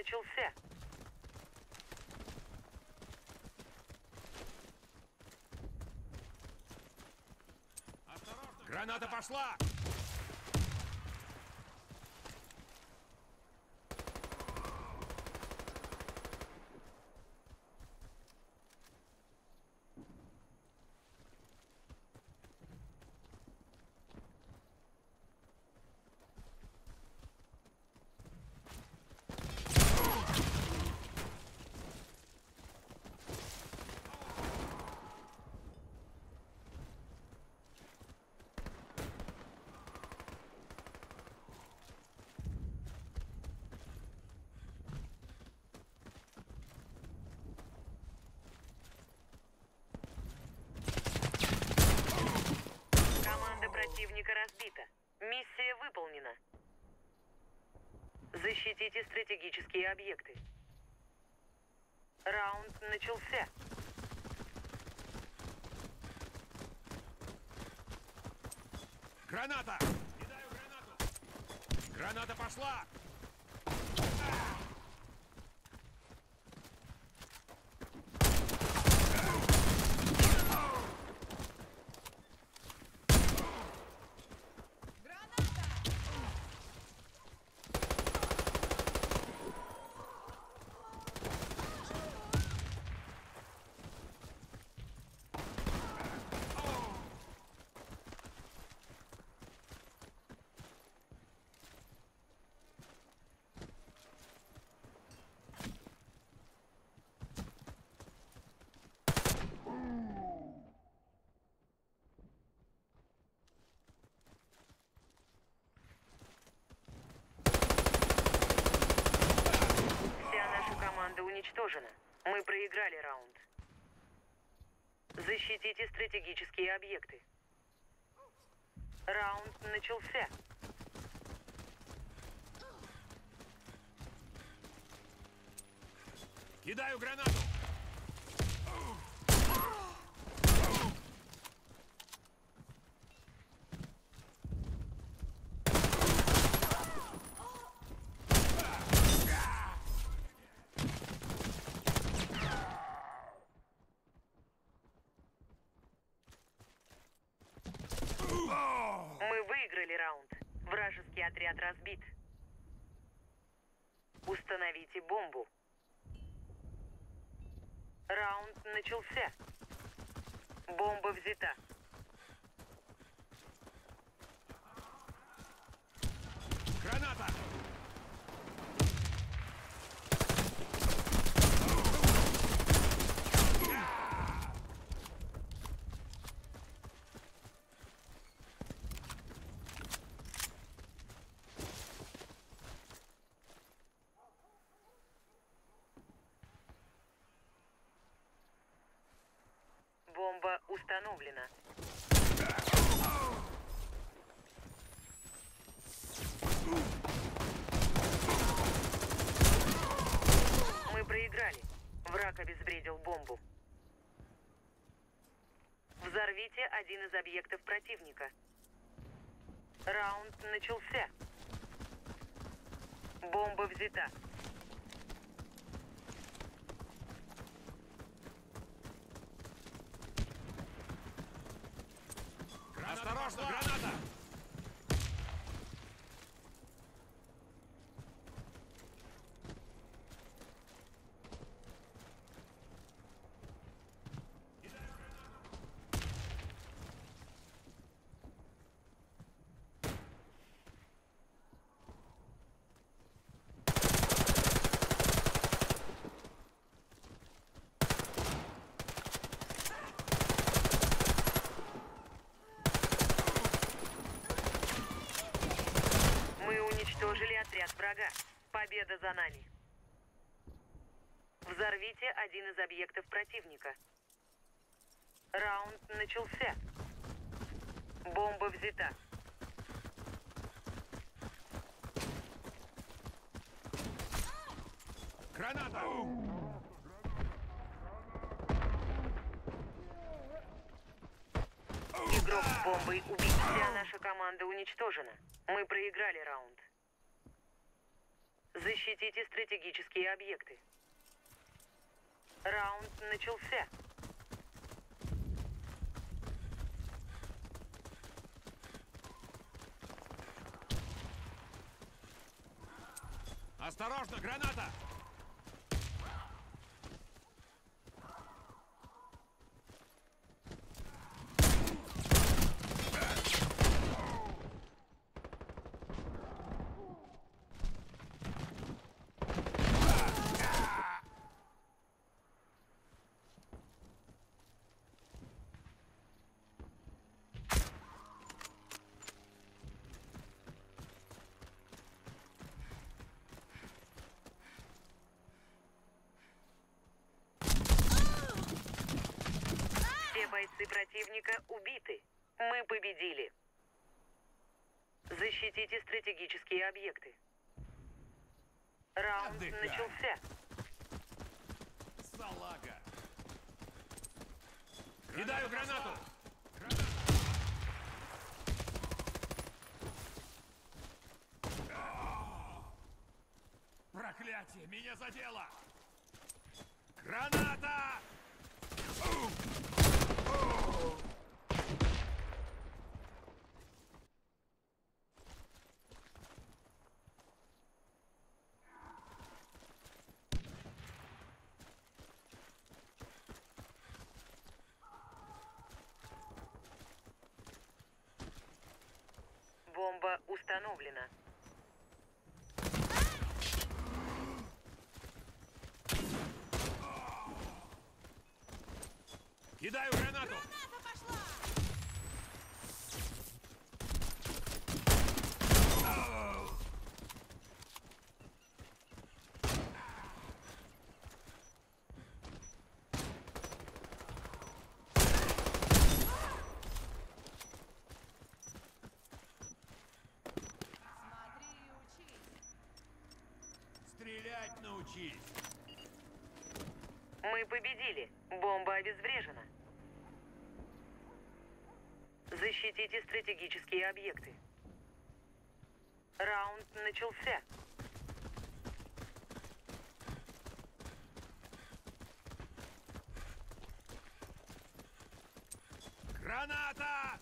начался. Осторожно. Граната пошла! Противника разбита. Миссия выполнена. Защитите стратегические объекты. Раунд начался. Граната! Кидаю гранату! Граната пошла! Уничтожено. Мы проиграли раунд. Защитите стратегические объекты. Раунд начался. Кидаю гранату. Раунд. Вражеский отряд разбит. Установите бомбу. Раунд начался. Бомба взята. Граната! Бомба установлена. Мы проиграли. Враг обезвредил бомбу. Взорвите один из объектов противника. Раунд начался. Бомба взята. Осторожно, граната! Отряд врага. Победа за нами. Взорвите один из объектов противника. Раунд начался. Бомба взята. Граната! Игрок с бомбой убит. Вся наша команда уничтожена. Мы проиграли раунд. Защитите стратегические объекты. Раунд начался. Осторожно, граната! Бойцы противника убиты. Мы победили. Защитите стратегические объекты. Раунд начался. Салага. Кидаю гранату. Проклятие, меня задело. Граната! Бомба установлена. Кидаю гранату! Граната пошла! Смотри и учись! Стрелять научись! Мы победили! Бомба обезврежена. Защитите стратегические объекты. Раунд начался. Граната!